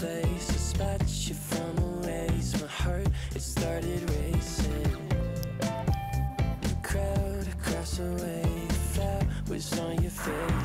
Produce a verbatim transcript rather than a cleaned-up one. place to spot you from a ways. My heart, it started racing. The crowd across the way, flowers on your face.